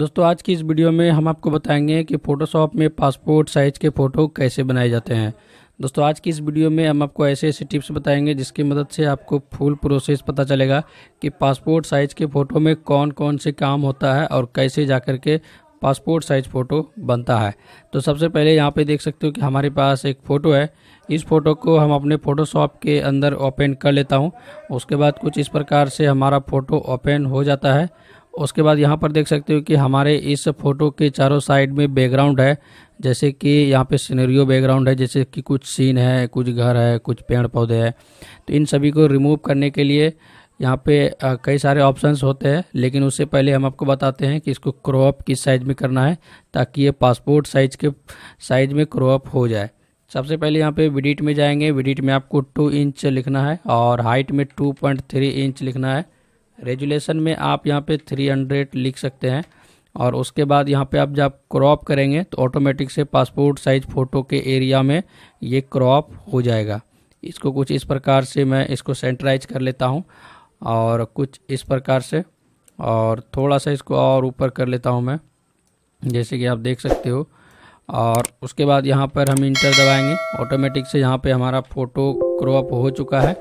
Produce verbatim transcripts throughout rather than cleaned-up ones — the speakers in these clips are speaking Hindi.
दोस्तों आज की इस वीडियो में हम आपको बताएंगे कि फ़ोटोशॉप में पासपोर्ट साइज़ के फ़ोटो कैसे बनाए जाते हैं। दोस्तों आज की इस वीडियो में हम आपको ऐसे ऐसे टिप्स बताएंगे जिसकी मदद से आपको फुल प्रोसेस पता चलेगा कि पासपोर्ट साइज़ के फ़ोटो में कौन कौन से काम होता है और कैसे जा कर के पासपोर्ट साइज़ फ़ोटो बनता है। तो सबसे पहले यहाँ पे देख सकते हो कि हमारे पास एक फ़ोटो है। इस फ़ोटो को हम अपने फ़ोटोशॉप के अंदर ओपन कर लेता हूँ। उसके बाद कुछ इस प्रकार से हमारा फ़ोटो ओपन हो जाता है। उसके बाद यहाँ पर देख सकते हो कि हमारे इस फ़ोटो के चारों साइड में बैकग्राउंड है, जैसे कि यहाँ पे सिनेरियो बैकग्राउंड है, जैसे कि कुछ सीन है, कुछ घर है, कुछ पेड़ पौधे हैं। तो इन सभी को रिमूव करने के लिए यहाँ पे कई सारे ऑप्शंस होते हैं, लेकिन उससे पहले हम आपको बताते हैं कि इसको क्रॉप किस साइज़ में करना है ताकि ये पासपोर्ट साइज़ के साइज़ में क्रॉप हो जाए। सबसे पहले यहाँ पे एडिट में जाएंगे। एडिट में आपको टू इंच लिखना है और हाइट में टू पॉइंट थ्री इंच लिखना है। रेजुलेशन में आप यहाँ पे थ्री हंड्रेड लिख सकते हैं और उसके बाद यहाँ पे आप जब क्रॉप करेंगे तो ऑटोमेटिक से पासपोर्ट साइज़ फ़ोटो के एरिया में ये क्रॉप हो जाएगा। इसको कुछ इस प्रकार से मैं इसको सेंट्राइज कर लेता हूँ और कुछ इस प्रकार से, और थोड़ा सा इसको और ऊपर कर लेता हूं मैं, जैसे कि आप देख सकते हो। और उसके बाद यहां पर हम इंटर दबाएंगे। ऑटोमेटिक से यहां पे हमारा फ़ोटो क्रॉप हो चुका है।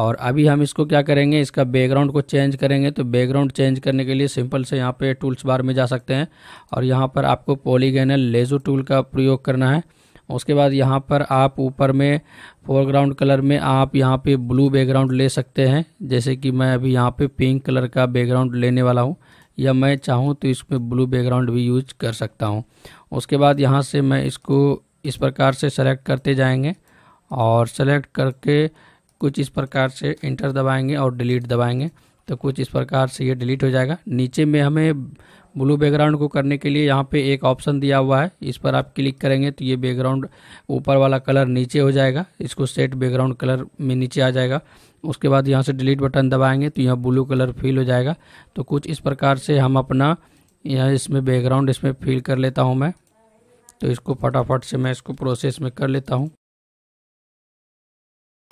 और अभी हम इसको क्या करेंगे, इसका बैकग्राउंड को चेंज करेंगे। तो बैकग्राउंड चेंज करने के लिए सिंपल से यहाँ पे टूल्स बार में जा सकते हैं और यहाँ पर आपको पॉलीगोनल लेज़ो टूल का प्रयोग करना है। उसके बाद यहाँ पर आप ऊपर में फोरग्राउंड कलर में आप यहाँ पे ब्लू बैकग्राउंड ले सकते हैं, जैसे कि मैं अभी यहाँ पे पिंक कलर का बैकग्राउंड लेने वाला हूँ, या मैं चाहूँ तो इसमें ब्लू बैकग्राउंड भी यूज कर सकता हूँ। उसके बाद यहाँ से मैं इसको इस प्रकार से सेलेक्ट करते जाएंगे और सेलेक्ट करके कुछ इस प्रकार से इंटर दबाएँगे और डिलीट दबाएँगे, तो कुछ इस प्रकार से ये डिलीट हो जाएगा। नीचे में हमें ब्लू बैकग्राउंड को करने के लिए यहाँ पे एक ऑप्शन दिया हुआ है, इस पर आप क्लिक करेंगे तो ये बैकग्राउंड ऊपर वाला कलर नीचे हो जाएगा। इसको सेट बैकग्राउंड कलर में नीचे आ जाएगा। उसके बाद यहाँ से डिलीट बटन दबाएंगे तो यहाँ ब्लू कलर फिल हो जाएगा। तो कुछ इस प्रकार से हम अपना यहाँ इसमें बैकग्राउंड इसमें फिल कर लेता हूँ मैं। तो इसको फटाफट से मैं इसको प्रोसेस में कर लेता हूँ।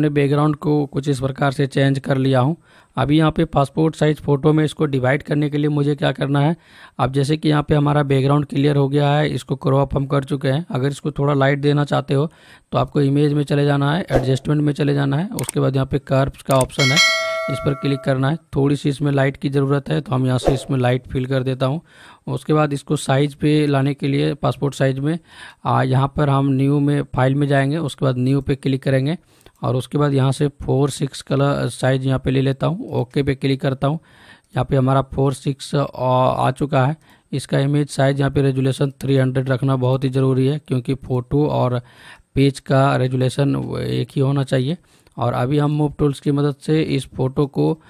मैंने बैकग्राउंड को कुछ इस प्रकार से चेंज कर लिया हूं। अभी यहां पे पासपोर्ट साइज़ फ़ोटो में इसको डिवाइड करने के लिए मुझे क्या करना है, अब जैसे कि यहां पे हमारा बैकग्राउंड क्लियर हो गया है, इसको क्रॉप हम कर चुके हैं। अगर इसको थोड़ा लाइट देना चाहते हो तो आपको इमेज में चले जाना है, एडजस्टमेंट में चले जाना है। उसके बाद यहाँ पर कर्व्स का ऑप्शन है, इस पर क्लिक करना है। थोड़ी सी इसमें लाइट की ज़रूरत है तो हम यहाँ से इसमें लाइट फिल कर देता हूँ। उसके बाद इसको साइज़ पे लाने के लिए पासपोर्ट साइज़ में यहाँ पर हम न्यू में फाइल में जाएंगे। उसके बाद न्यू पे क्लिक करेंगे और उसके बाद यहाँ से फोर सिक्स कलर साइज़ यहाँ पे ले लेता हूँ। ओके पे क्लिक करता हूँ। यहाँ पे हमारा फोर सिक्स आ चुका है। इसका इमेज साइज़ यहाँ पे रेजुलेशन थ्री हंड्रेड रखना बहुत ही ज़रूरी है, क्योंकि फ़ोटो और पेज का रेजुलेशन एक ही होना चाहिए। और अभी हम मूव टूल्स की मदद से इस फ़ोटो को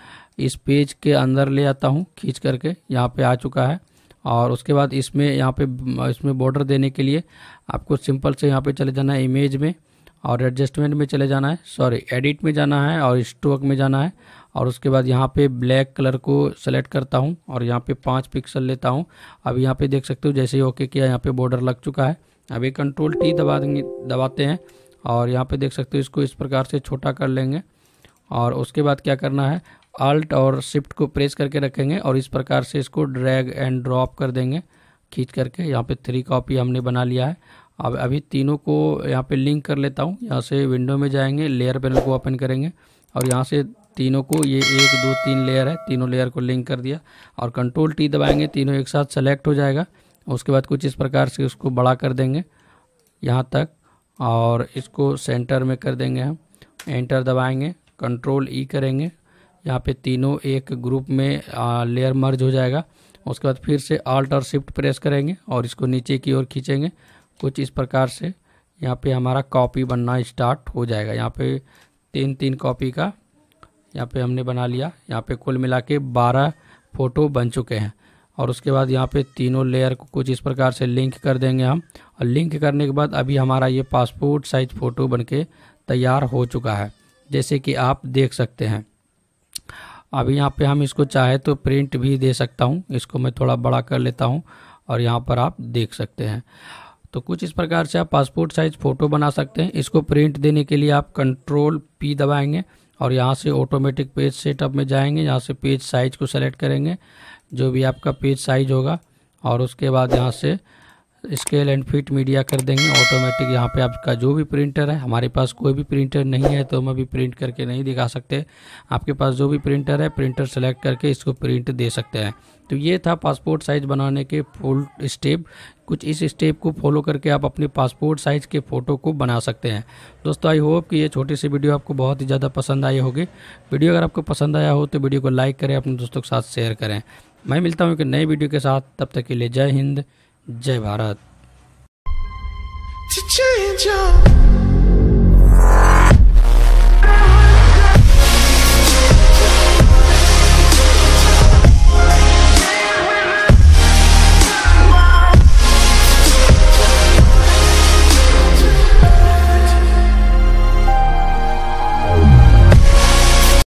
इस पेज के अंदर ले आता हूँ, खींच करके यहाँ पे आ चुका है। और उसके बाद इसमें यहाँ पे इसमें बॉर्डर देने के लिए आपको सिंपल से यहाँ पे चले जाना है, इमेज में और एडजस्टमेंट में चले जाना है, सॉरी एडिट में जाना है और स्ट्रोक में जाना है। और उसके बाद यहाँ पे ब्लैक कलर को सेलेक्ट करता हूँ और यहाँ पे पाँच पिक्सल लेता हूँ। अब यहाँ पे देख सकते हो जैसे ही ओके किया यहाँ पे बॉर्डर लग चुका है। अभी कंट्रोल टी दबा देंगे दबाते हैं और यहाँ पे देख सकते हो इसको इस प्रकार से छोटा कर लेंगे। और उसके बाद क्या करना है, अल्ट और शिफ्ट को प्रेस करके रखेंगे और इस प्रकार से इसको ड्रैग एंड ड्रॉप कर देंगे खींच करके। यहाँ पे थ्री कॉपी हमने बना लिया है। अब अभी तीनों को यहाँ पे लिंक कर लेता हूँ। यहाँ से विंडो में जाएंगे, लेयर पैनल को ओपन करेंगे और यहाँ से तीनों को, ये एक दो तीन लेयर है, तीनों लेयर को लिंक कर दिया और कंट्रोल टी दबाएंगे, तीनों एक साथ सेलेक्ट हो जाएगा। उसके बाद कुछ इस प्रकार से उसको बड़ा कर देंगे यहाँ तक और इसको सेंटर में कर देंगे हम। एंटर दबाएंगे, कंट्रोल ई करेंगे, यहाँ पे तीनों एक ग्रुप में आ, लेयर मर्ज हो जाएगा। उसके बाद फिर से आल्ट और शिफ्ट प्रेस करेंगे और इसको नीचे की ओर खींचेंगे। कुछ इस प्रकार से यहाँ पे हमारा कॉपी बनना स्टार्ट हो जाएगा। यहाँ पे तीन तीन कॉपी का यहाँ पे हमने बना लिया। यहाँ पे कुल मिला के बारह फ़ोटो बन चुके हैं। और उसके बाद यहाँ पे तीनों लेयर को कुछ इस प्रकार से लिंक कर देंगे हम। और लिंक करने के बाद अभी हमारा ये पासपोर्ट साइज़ फ़ोटो बनके तैयार हो चुका है, जैसे कि आप देख सकते हैं। अभी यहाँ पे हम इसको चाहे तो प्रिंट भी दे सकता हूँ। इसको मैं थोड़ा बड़ा कर लेता हूँ और यहाँ पर आप देख सकते हैं। तो कुछ इस प्रकार से आप पासपोर्ट साइज़ फ़ोटो बना सकते हैं। इसको प्रिंट देने के लिए आप कंट्रोल पी दबाएंगे और यहाँ से ऑटोमेटिक पेज सेटअप में जाएंगे। यहाँ से पेज साइज़ को सेलेक्ट करेंगे, जो भी आपका पेज साइज़ होगा और उसके बाद यहाँ से स्केल एंड फिट मीडिया कर देंगे ऑटोमेटिक। यहाँ पे आपका जो भी प्रिंटर है, हमारे पास कोई भी प्रिंटर नहीं है तो हम अभी प्रिंट करके नहीं दिखा सकते, आपके पास जो भी प्रिंटर है प्रिंटर सेलेक्ट करके इसको प्रिंट दे सकते हैं। तो ये था पासपोर्ट साइज़ बनाने के फुल स्टेप। कुछ इस स्टेप को फॉलो करके आप अपने पासपोर्ट साइज़ के फ़ोटो को बना सकते हैं। दोस्तों आई होप कि ये छोटी सी वीडियो आपको बहुत ही ज़्यादा पसंद आई होगी। वीडियो अगर आपको पसंद आया हो तो वीडियो को लाइक करें, अपने दोस्तों के साथ शेयर करें। मैं मिलता हूँ एक नए वीडियो के साथ, तब तक के लिए जय हिंद, जय भारत।